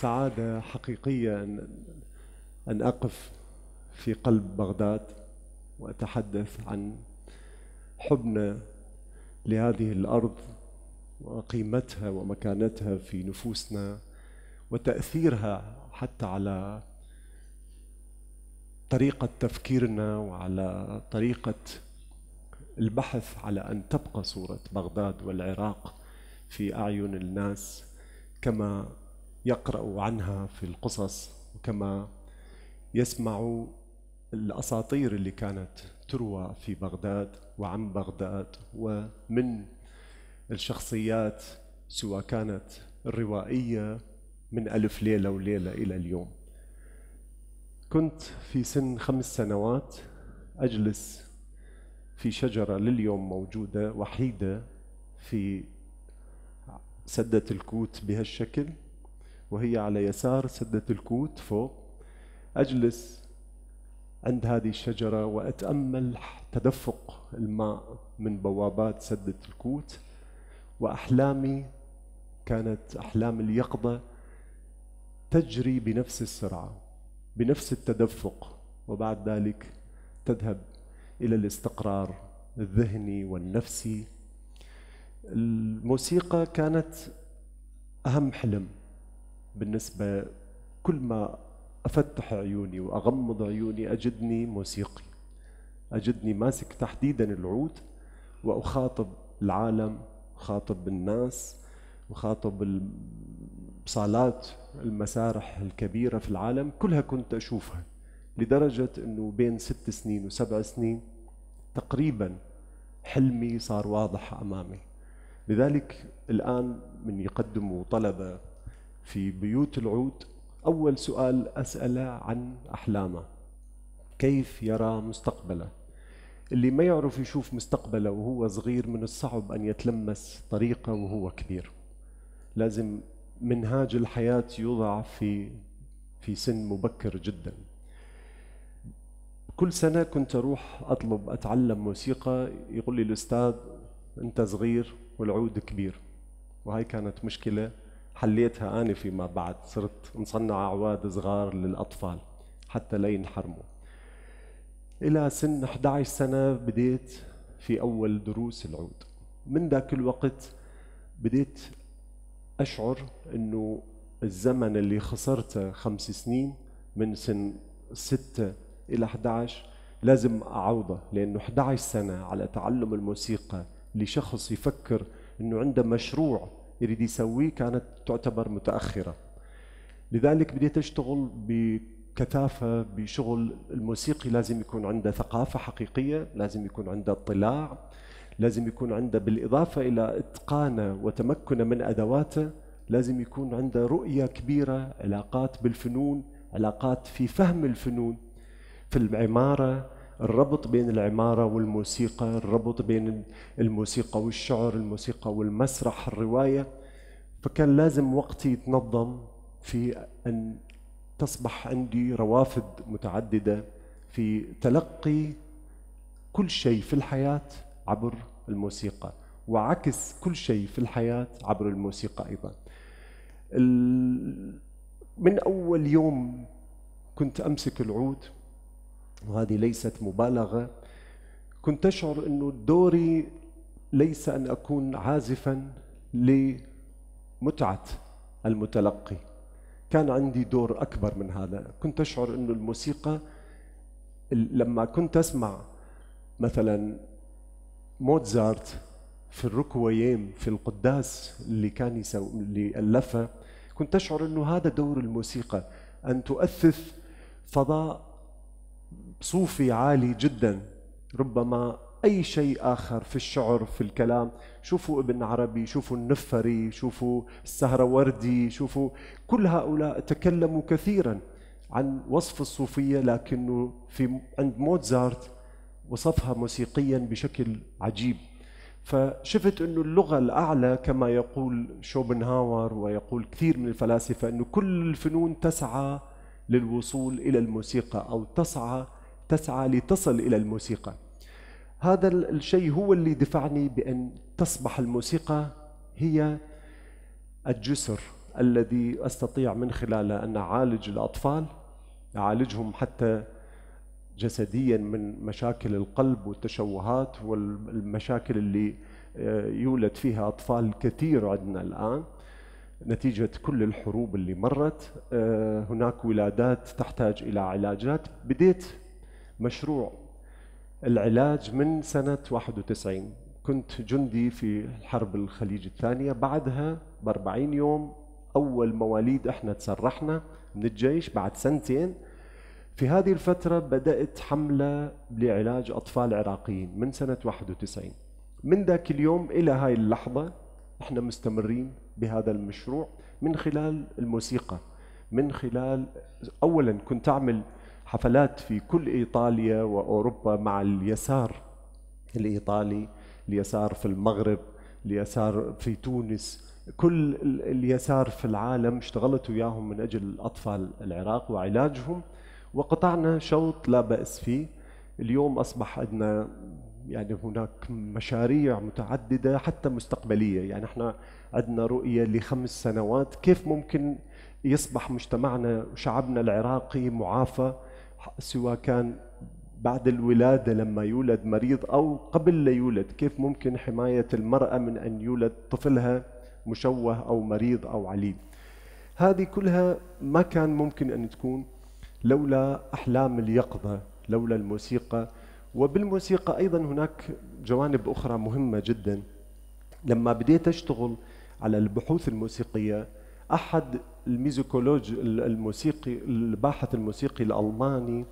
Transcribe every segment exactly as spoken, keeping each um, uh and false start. سعادة حقيقية أن أقف في قلب بغداد وأتحدث عن حبنا لهذه الأرض وقيمتها ومكانتها في نفوسنا وتأثيرها حتى على طريقة تفكيرنا وعلى طريقة البحث على أن تبقى صورة بغداد والعراق في أعين الناس كما يقرأوا عنها في القصص وكما يسمعوا الأساطير اللي كانت تروى في بغداد وعن بغداد ومن الشخصيات سواء كانت الروائية من ألف ليلة وليلة إلى اليوم. كنت في سن خمس سنوات أجلس في شجرة لليوم موجودة وحيدة في سدة الكوت بهالشكل، وهي على يسار سدة الكوت فوق. أجلس عند هذه الشجرة وأتأمل تدفق الماء من بوابات سدة الكوت، وأحلامي كانت أحلام اليقظة تجري بنفس السرعة بنفس التدفق، وبعد ذلك تذهب إلى الاستقرار الذهني والنفسي. الموسيقى كانت أهم حلم بالنسبة، كل ما أفتح عيوني وأغمض عيوني أجدني موسيقي، أجدني ماسك تحديداً العود وأخاطب العالم، أخاطب الناس، أخاطب صالات المسارح الكبيرة في العالم كلها كنت أشوفها، لدرجة أنه بين ست سنين وسبع سنين تقريباً حلمي صار واضح أمامي. لذلك الآن من يقدموا طلبة في بيوت العود أول سؤال أسأله عن أحلامه، كيف يرى مستقبله. اللي ما يعرف يشوف مستقبله وهو صغير من الصعب أن يتلمس طريقه وهو كبير، لازم منهاج الحياة يوضع في في سن مبكر جدا. كل سنة كنت أروح أطلب أتعلم موسيقى، يقول لي الأستاذ أنت صغير والعود كبير، وهي كانت مشكلة حليتها أنا فيما بعد، صرت نصنع أعواد صغار للأطفال حتى لا ينحرموا. إلى سن إحدى عشرة سنة بديت في أول دروس العود. من ذاك الوقت بديت أشعر أنه الزمن اللي خسرته خمس سنين من سن ستة إلى إحدى عشرة لازم أعوضه، لأنه إحدى عشرة سنة على تعلم الموسيقى لشخص يفكر أنه عنده مشروع يريد يسويه كانت تعتبر متأخرة. لذلك بديت أشتغل بكثافة بشغل الموسيقي، لازم يكون عنده ثقافة حقيقية، لازم يكون عنده اطلاع، لازم يكون عنده بالإضافة إلى إتقانه وتمكنه من أدواته لازم يكون عنده رؤية كبيرة، علاقات بالفنون، علاقات في فهم الفنون، في العمارة، الربط بين العمارة والموسيقى، الربط بين الموسيقى والشعر، الموسيقى والمسرح، الرواية. فكان لازم وقتي يتنظم في أن تصبح عندي روافد متعددة في تلقي كل شيء في الحياة عبر الموسيقى، وعكس كل شيء في الحياة عبر الموسيقى أيضا. من أول يوم كنت أمسك العود، وهذه ليست مبالغة، كنت أشعر أنه دوري ليس أن أكون عازفاً لمتعة المتلقي، كان عندي دور أكبر من هذا. كنت أشعر أنه الموسيقى لما كنت أسمع مثلاً موتزارت في الركوييم في القداس اللي كان يسوي اللي ألفه، كنت أشعر أنه هذا دور الموسيقى، أن تؤثث فضاء صوفي عالي جدا ربما أي شيء آخر في الشعر في الكلام. شوفوا ابن عربي، شوفوا النفري، شوفوا السهروردي، شوفوا كل هؤلاء تكلموا كثيرا عن وصف الصوفية، لكنه في عند موتزارت وصفها موسيقيا بشكل عجيب. فشفت أنه اللغة الأعلى كما يقول شوبنهاور ويقول كثير من الفلاسفة أنه كل الفنون تسعى للوصول إلى الموسيقى أو تسعى تسعى لتصل إلى الموسيقى. هذا الشيء هو اللي دفعني بأن تصبح الموسيقى هي الجسر الذي أستطيع من خلاله أن أعالج الأطفال، أعالجهم حتى جسدياً من مشاكل القلب والتشوهات والمشاكل اللي يولد فيها أطفال كثير عندنا الآن نتيجة كل الحروب اللي مرت. هناك ولادات تحتاج إلى علاجات. بديت مشروع العلاج من سنة واحد وتسعين، كنت جندي في الحرب الخليج الثانية. بعدها بأربعين يوم أول مواليد إحنا تسرحنا من الجيش بعد سنتين. في هذه الفترة بدأت حملة لعلاج أطفال عراقيين من سنة واحد وتسعين. من ذاك اليوم إلى هاي اللحظة إحنا مستمرين بهذا المشروع من خلال الموسيقى، من خلال أولاً كنت أعمل حفلات في كل إيطاليا وأوروبا مع اليسار الإيطالي، اليسار في المغرب، اليسار في تونس، كل اليسار في العالم اشتغلت وياهم من أجل أطفال العراق وعلاجهم، وقطعنا شوط لا بأس فيه. اليوم أصبح عندنا يعني هناك مشاريع متعددة حتى مستقبلية، يعني احنا عندنا رؤية لخمس سنوات كيف ممكن يصبح مجتمعنا وشعبنا العراقي معافى، سواء كان بعد الولادة لما يولد مريض أو قبل لا يولد، كيف ممكن حماية المرأة من أن يولد طفلها مشوه أو مريض أو عليل. هذه كلها ما كان ممكن أن تكون لولا أحلام اليقظة، لولا الموسيقى. وبالموسيقى أيضاً هناك جوانب أخرى مهمة جداً. لما بديت أشتغل على البحوث الموسيقية، أحد الميوزيكولوج الموسيقي الباحث الموسيقي الألماني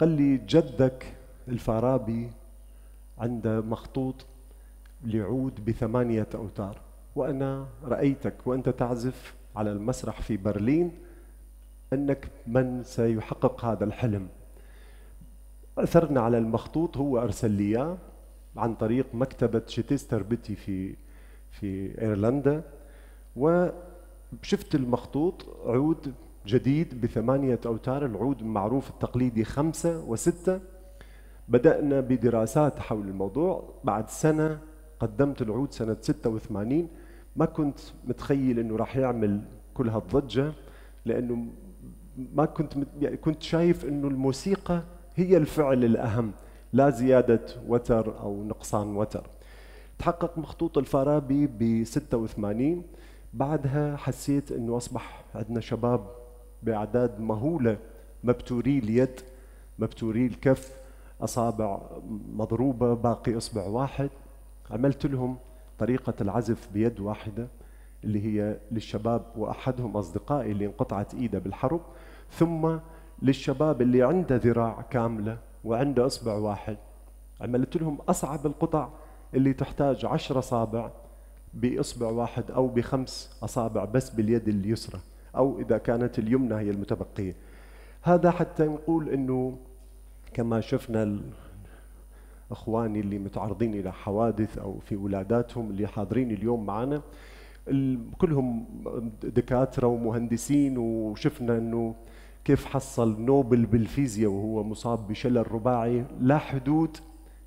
قال لي جدك الفارابي عنده مخطوط لعود بثمانية أوتار، وأنا رأيتك وأنت تعزف على المسرح في برلين، أنك من سيحقق هذا الحلم. أثرنا على المخطوط، هو أرسل لي إياه عن طريق مكتبة شتيستر بيتي في في إيرلندا، وشفت المخطوط عود جديد بثمانية أوتار، العود المعروف التقليدي خمسة وستة. بدأنا بدراسات حول الموضوع، بعد سنة قدمت العود سنة ستة وثمانين. ما كنت متخيل أنه راح يعمل كل هالضجة، لأنه ما كنت مت... يعني كنت شايف أنه الموسيقى هي الفعل الأهم، لا زيادة وتر أو نقصان وتر. تحقق مخطوط الفارابي ب ستة وثمانين. بعدها حسيت أنه أصبح عندنا شباب بأعداد مهولة مبتوري اليد، مبتوري الكف، أصابع مضروبة، باقي إصبع واحد. عملت لهم طريقة العزف بيد واحدة اللي هي للشباب، وأحدهم أصدقائي اللي انقطعت إيده بالحرب، ثم للشباب اللي عنده ذراع كاملة وعنده إصبع واحد. عملت لهم أصعب القطع اللي تحتاج عشر أصابع بإصبع واحد أو بخمس أصابع بس باليد اليسرى، أو إذا كانت اليمنى هي المتبقية. هذا حتى نقول إنه كما شفنا إخواني اللي متعرضين إلى حوادث أو في ولاداتهم اللي حاضرين اليوم معنا كلهم دكاترة ومهندسين، وشفنا إنه كيف حصل نوبل بالفيزياء وهو مصاب بشلل رباعي. لا حدود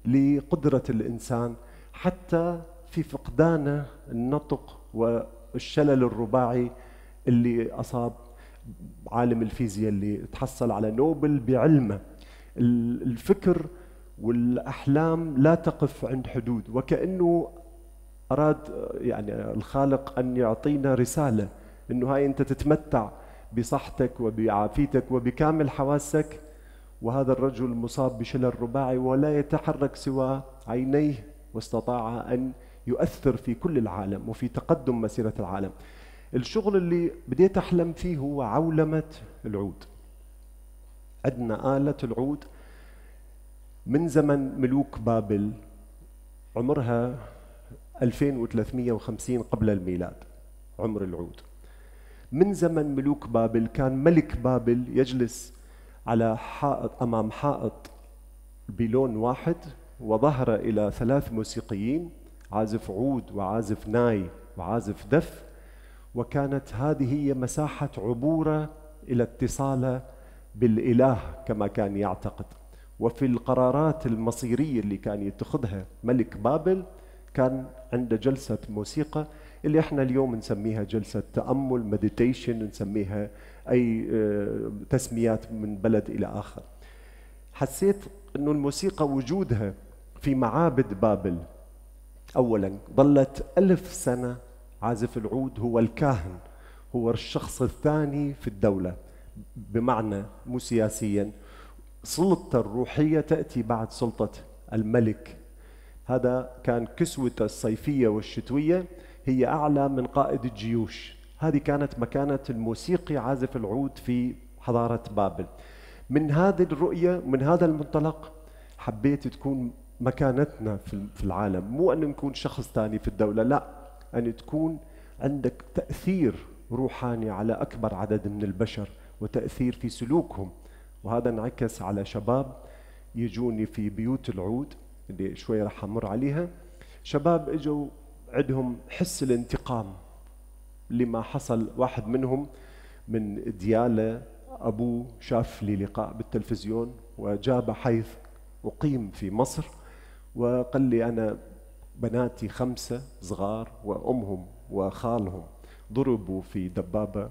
لقدرة الإنسان حتى في فقدانه النطق والشلل الرباعي اللي أصاب عالم الفيزياء اللي تحصل على نوبل بعلمه. الفكر والأحلام لا تقف عند حدود، وكأنه أراد يعني الخالق أن يعطينا رسالة إنه هاي أنت تتمتع بصحتك وبعافيتك وبكامل حواسك، وهذا الرجل مصاب بشلل رباعي ولا يتحرك سوى عينيه، واستطاع أن يؤثر في كل العالم وفي تقدم مسيرة العالم. الشغل اللي بديت أحلم فيه هو عولمة العود. عندنا آلة العود من زمن ملوك بابل، عمرها ألفين وثلاثمئة وخمسين قبل الميلاد. عمر العود من زمن ملوك بابل. كان ملك بابل يجلس على حائط، أمام حائط بلون واحد، وظهر إلى ثلاث موسيقيين، عازف عود وعازف ناي وعازف دف، وكانت هذه هي مساحة عبوره إلى اتصاله بالإله كما كان يعتقد. وفي القرارات المصيرية اللي كان يتخذها ملك بابل كان عنده جلسة موسيقى اللي احنا اليوم نسميها جلسة تأمل، مديتيشن، نسميها أي تسميات من بلد إلى آخر. حسيت أنه الموسيقى وجودها في معابد بابل، أولاً ظلت ألف سنة عازف العود هو الكاهن، هو الشخص الثاني في الدولة، بمعنى مو سياسياً، سلطة الروحية تأتي بعد سلطة الملك. هذا كان كسوته الصيفية والشتوية هي أعلى من قائد الجيوش. هذه كانت مكانة الموسيقي عازف العود في حضارة بابل. من هذه الرؤية، من هذا المنطلق، حبيت تكون مكانتنا في العالم، مو أن نكون شخص ثاني في الدولة، لا، أن تكون عندك تأثير روحاني على أكبر عدد من البشر وتأثير في سلوكهم. وهذا انعكس على شباب يجوني في بيوت العود اللي شوي راح أمر عليها. شباب اجوا عندهم حس الانتقام لما حصل، واحد منهم من ديالة، أبو شاف لي لقاء بالتلفزيون وجاب حيث أقيم في مصر، وقال لي أنا بناتي خمسة صغار وأمهم وخالهم ضربوا في دبابة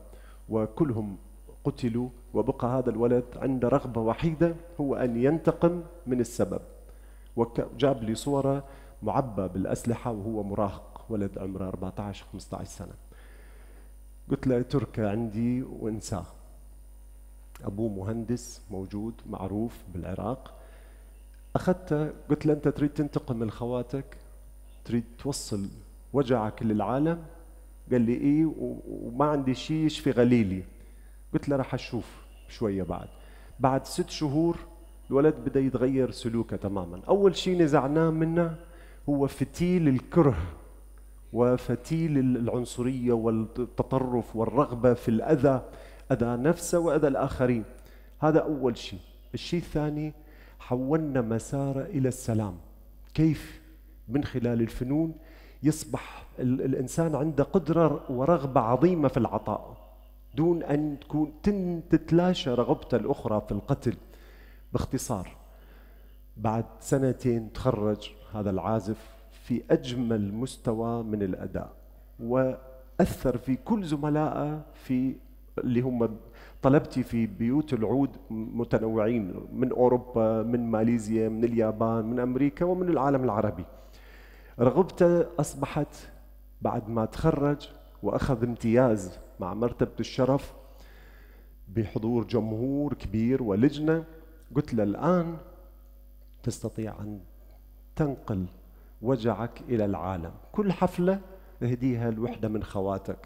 وكلهم قتلوا، وبقى هذا الولد عنده رغبة وحيدة هو أن ينتقم من السبب. وجاب لي صورة معبى بالأسلحة وهو مراهق، ولد عمره أربعة عشر خمسة عشر سنة. قلت له تركه عندي وانساه، أبوه مهندس موجود معروف بالعراق. أخذته قلت له أنت تريد تنتقم من خواتك؟ تريد توصل وجعك للعالم؟ قال لي إيه وما عندي شيء يشفي غليلي. قلت له راح أشوف شوية. بعد بعد ست شهور الولد بدأ يتغير سلوكه تماما. أول شيء نزعناه منه هو فتيل الكره وفتيل العنصرية والتطرف والرغبة في الأذى، أذى نفسه وأذى الآخرين. هذا أول شيء. الشيء الثاني حولنا مساره إلى السلام. كيف من خلال الفنون يصبح الإنسان عنده قدرة ورغبة عظيمة في العطاء دون أن تكون تتلاشى رغبته الأخرى في القتل. باختصار بعد سنتين تخرج هذا العازف في أجمل مستوى من الأداء، وأثر في كل زملائه في اللي هم طلبتي في بيوت العود متنوعين من أوروبا، من ماليزيا، من اليابان، من أمريكا، ومن العالم العربي. رغبته أصبحت بعد ما تخرج وأخذ امتياز مع مرتبة الشرف بحضور جمهور كبير ولجنة. قلت له الآن تستطيع أن تنقل وجعك إلى العالم. كل حفلة اهديها لوحدة من خواتك،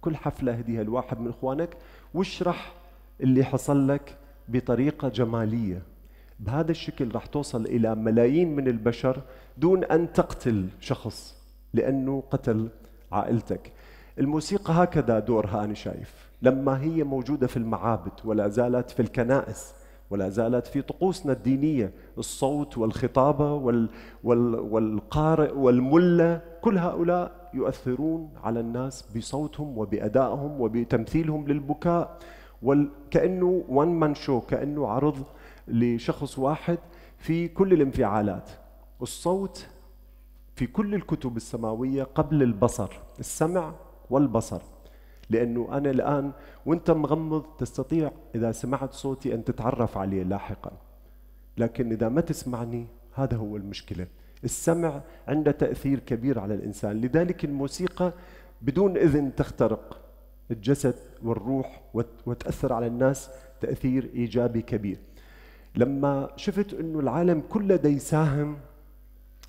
كل حفلة اهديها لواحد من إخوانك، واشرح اللي حصل لك بطريقة جمالية. بهذا الشكل راح توصل إلى ملايين من البشر دون أن تقتل شخص لأنه قتل عائلتك. الموسيقى هكذا دورها أنا شايف، لما هي موجودة في المعابد ولا زالت في الكنائس ولا زالت في طقوسنا الدينية، الصوت والخطابة وال وال والقارئ والملة، كل هؤلاء يؤثرون على الناس بصوتهم وبأدائهم وبتمثيلهم للبكاء، وكأنه وان مان شو، كأنه عرض لشخص واحد في كل الانفعالات. الصوت في كل الكتب السماوية قبل البصر، السمع والبصر، لأنه أنا الآن وأنت مغمض تستطيع إذا سمعت صوتي أن تتعرف عليه لاحقاً، لكن إذا ما تسمعني هذا هو المشكلة. السمع عنده تأثير كبير على الإنسان، لذلك الموسيقى بدون إذن تخترق الجسد والروح وتأثر على الناس تأثير إيجابي كبير. لما شفت أنه العالم كله دا يساهم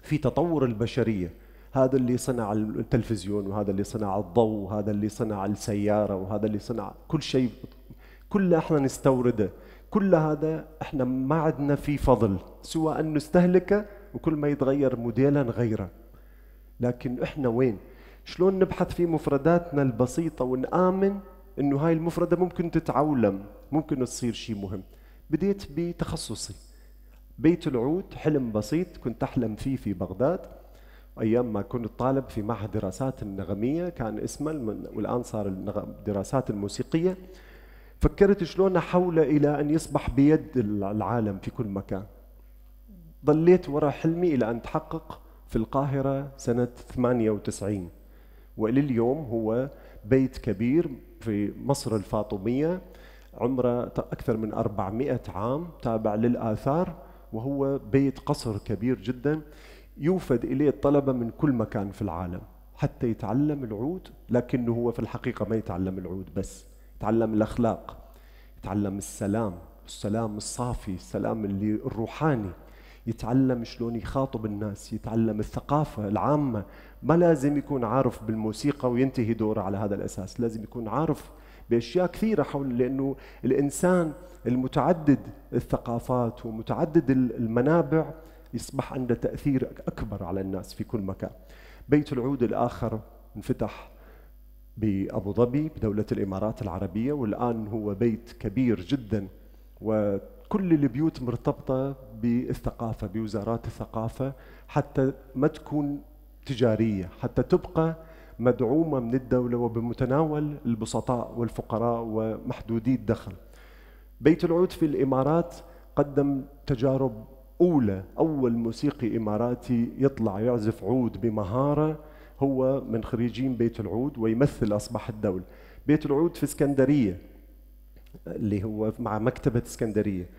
في تطور البشرية، هذا اللي صنع التلفزيون وهذا اللي صنع الضوء وهذا اللي صنع السيارة وهذا اللي صنع كل شيء، كله احنا نستورده، كل هذا احنا ما عندنا فيه فضل سوى أن نستهلكه، وكل ما يتغير موديلا نغيره. لكن احنا وين؟ شلون نبحث في مفرداتنا البسيطة ونآمن انه هاي المفردة ممكن تتعولم، ممكن تصير شيء مهم. بديت بتخصصي بيت العود، حلم بسيط كنت أحلم فيه في بغداد أيام ما كنت طالب في معهد دراسات النغمية، كان اسمه والآن صار الدراسات الموسيقية. فكرت شلون أحوله إلى أن يصبح بيد العالم في كل مكان. ضليت وراء حلمي إلى أن تحقق في القاهرة سنة ثمانية وتسعين، ولليوم هو بيت كبير في مصر الفاطمية عمره أكثر من أربعمائة عام، تابع للآثار، وهو بيت قصر كبير جدا يوفد إليه الطلبة من كل مكان في العالم حتى يتعلم العود، لكنه هو في الحقيقة ما يتعلم العود بس، يتعلم الأخلاق، يتعلم السلام، السلام الصافي، السلام اللي الروحاني، يتعلم شلون يخاطب الناس، يتعلم الثقافة العامة. ما لازم يكون عارف بالموسيقى وينتهي دوره على هذا الأساس، لازم يكون عارف بأشياء كثيرة حول، لأنه الإنسان المتعدد الثقافات ومتعدد المنابع يصبح عنده تأثير أكبر على الناس في كل مكان. بيت العود الآخر انفتح بأبو ظبي بدولة الإمارات العربية، والآن هو بيت كبير جدا، وكل البيوت مرتبطة بالثقافة بوزارات الثقافة حتى ما تكون تجارية، حتى تبقى مدعومة من الدولة وبمتناول البسطاء والفقراء ومحدودي الدخل. بيت العود في الإمارات قدم تجارب أولى، أول موسيقي إماراتي يطلع يعزف عود بمهارة هو من خريجين بيت العود ويمثل أصبح الدولة. بيت العود في اسكندرية اللي هو مع مكتبة اسكندرية.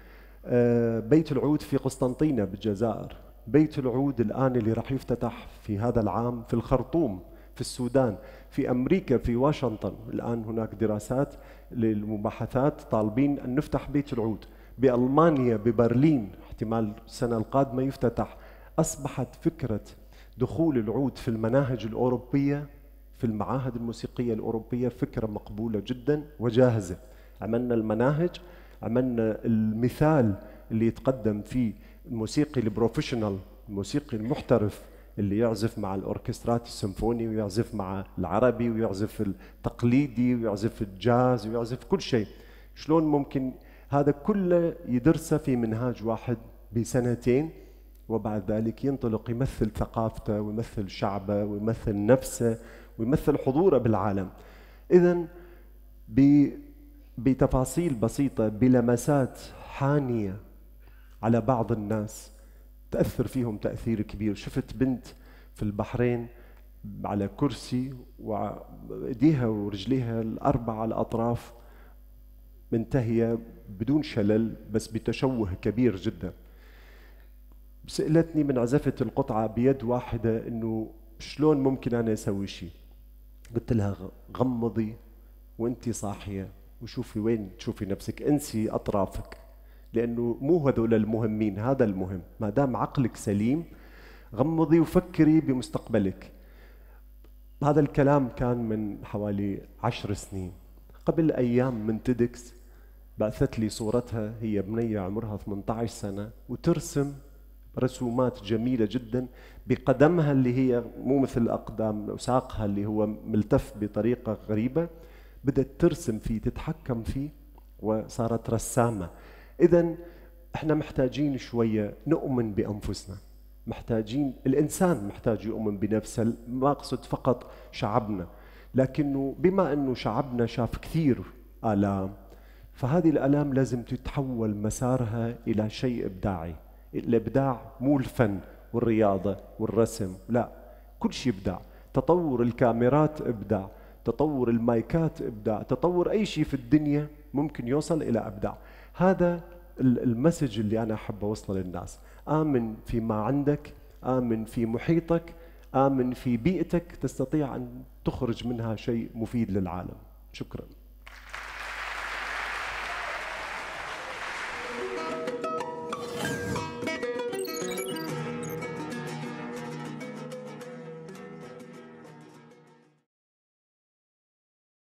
بيت العود في قسطنطينة بالجزائر. بيت العود الآن اللي راح يفتتح في هذا العام في الخرطوم في السودان، في أمريكا في واشنطن الآن هناك دراسات للمباحثات طالبين أن نفتح بيت العود. بألمانيا ببرلين احتمال السنة القادمة يفتتح. أصبحت فكرة دخول العود في المناهج الأوروبية في المعاهد الموسيقية الأوروبية فكرة مقبولة جدا وجاهزة. عملنا المناهج، عملنا المثال اللي يتقدم فيه الموسيقي البروفيشنال، الموسيقي المحترف اللي يعزف مع الأوركسترات السيمفوني ويعزف مع العربي ويعزف التقليدي ويعزف الجاز ويعزف كل شيء. شلون ممكن هذا كله يدرسه في منهاج واحد بسنتين، وبعد ذلك ينطلق يمثل ثقافته ويمثل شعبه ويمثل نفسه ويمثل حضوره بالعالم. إذن بتفاصيل بسيطة بلمسات حانية على بعض الناس تأثر فيهم تأثير كبير. شفت بنت في البحرين على كرسي وإيديها ورجليها الأربعة الأطراف منتهية بدون شلل بس بتشوه كبير جدا. سألتني من عزفت القطعة بيد واحدة إنه شلون ممكن أنا أسوي شيء. قلت لها غمضي وأنت صاحية وشوفي وين تشوفي نفسك، انسي أطرافك لأنه مو هذول المهمين، هذا المهم. ما دام عقلك سليم غمضي وفكري بمستقبلك. هذا الكلام كان من حوالي عشر سنين. قبل أيام من تيدكس بعثت لي صورتها، هي بنية عمرها ثمانية عشر سنة وترسم رسومات جميلة جدا بقدمها اللي هي مو مثل أقدام وساقها اللي هو ملتف بطريقة غريبة، بدأت ترسم فيه تتحكم فيه وصارت رسامة. إذن احنا محتاجين شوية نؤمن بأنفسنا، محتاجين الإنسان محتاج يؤمن بنفسه. ما أقصد فقط شعبنا، لكنه بما أنه شعبنا شاف كثير آلام، فهذه الآلام لازم تتحول مسارها إلى شيء إبداعي. الإبداع مو الفن والرياضة والرسم، لا، كل شيء إبداع. تطور الكاميرات إبداع، تطور المايكات إبداع، تطور أي شيء في الدنيا ممكن يوصل إلى إبداع. هذا المسج اللي أنا أحب أوصله للناس. آمن فيما عندك، آمن في محيطك، آمن في بيئتك، تستطيع أن تخرج منها شيء مفيد للعالم. شكراً.